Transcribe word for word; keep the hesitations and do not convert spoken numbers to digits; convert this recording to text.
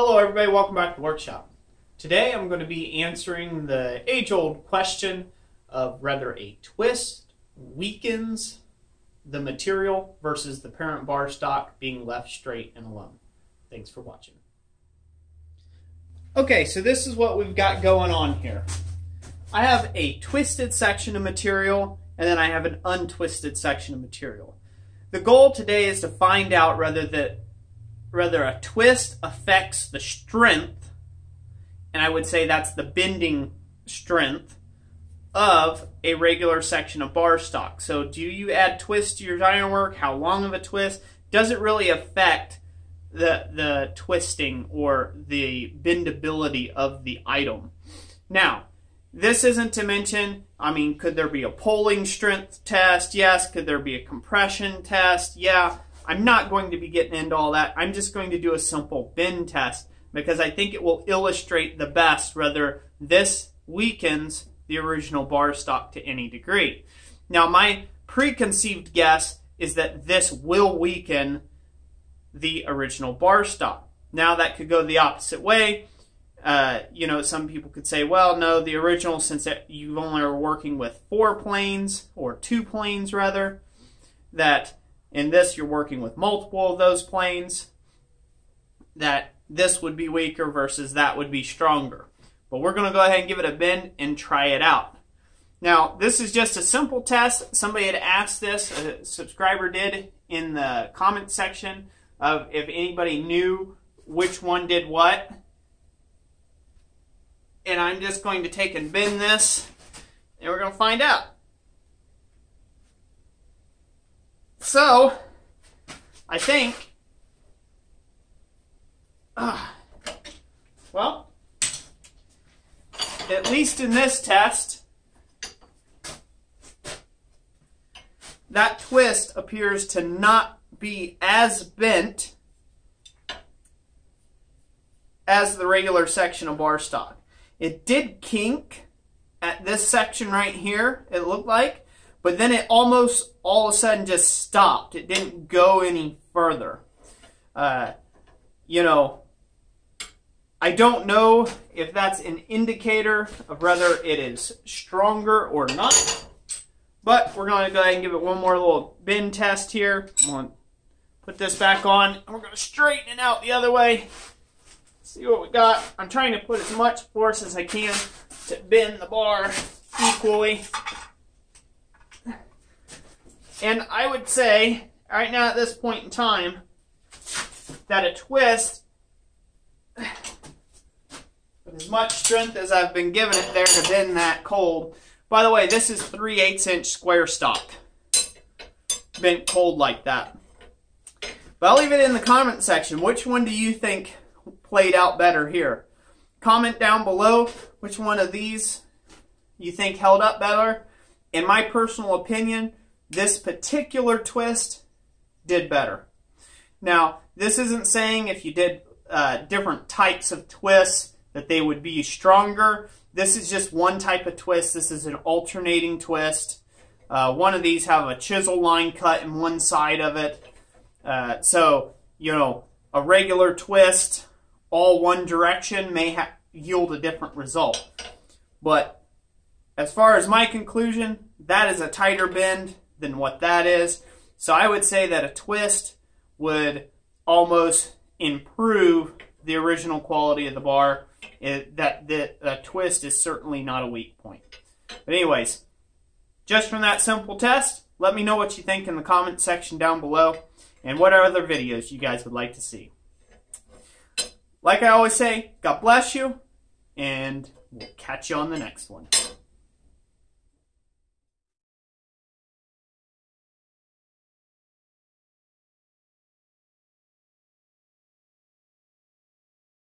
Hello everybody, welcome back to the workshop. Today I'm going to be answering the age-old question of whether a twist weakens the material versus the parent bar stock being left straight and alone. Thanks for watching. Okay, so this is what we've got going on here. I have a twisted section of material and then I have an untwisted section of material. The goal today is to find out whether that Rather, a twist affects the strength, and I would say that's the bending strength of a regular section of bar stock. So do you add twist to your ironwork? How long of a twist? Does it really affect the, the twisting or the bendability of the item? Now, this isn't to mention, I mean, could there be a pulling strength test? Yes. Could there be a compression test? Yeah. I'm not going to be getting into all that. I'm just going to do a simple bend test because I think it will illustrate the best whether this weakens the original bar stock to any degree. Now, my preconceived guess is that this will weaken the original bar stock. Now, that could go the opposite way. Uh, you know, some people could say, well, no, the original, since you only are working with four planes or two planes rather, that in this, you're working with multiple of those planes, that this would be weaker versus that would be stronger. But we're going to go ahead and give it a bend and try it out. Now, this is just a simple test. Somebody had asked this, a subscriber did, in the comment section of if anybody knew which one did what. And I'm just going to take and bend this, and we're going to find out. So, I think, uh, well, at least in this test, that twist appears to not be as bent as the regular section of bar stock. It did kink at this section right here, it looked like. But then it almost all of a sudden just stopped. It didn't go any further. Uh, you know, I don't know if that's an indicator of whether it is stronger or not. But we're going to go ahead and give it one more little bend test here. I'm going to put this back on. And we're going to straighten it out the other way. See what we got. I'm trying to put as much force as I can to bend the bar equally. And I would say, right now at this point in time, that a twist, with as much strength as I've been giving it there to bend that cold. By the way, this is three eighths inch square stock, bent cold like that. But I'll leave it in the comment section. Which one do you think played out better here? Comment down below which one of these you think held up better. In my personal opinion, this particular twist did better. Now, this isn't saying if you did uh, different types of twists that they would be stronger. This is just one type of twist. This is an alternating twist. Uh, one of these have a chisel line cut in one side of it. Uh, so, you know, a regular twist, all one direction, may ha yield a different result. But as far as my conclusion, that is a tighter bend than what that is. So I would say that a twist would almost improve the original quality of the bar. It, that, that a twist is certainly not a weak point. But anyways, just from that simple test, let me know what you think in the comment section down below and what other videos you guys would like to see. Like I always say, God bless you, and we'll catch you on the next one.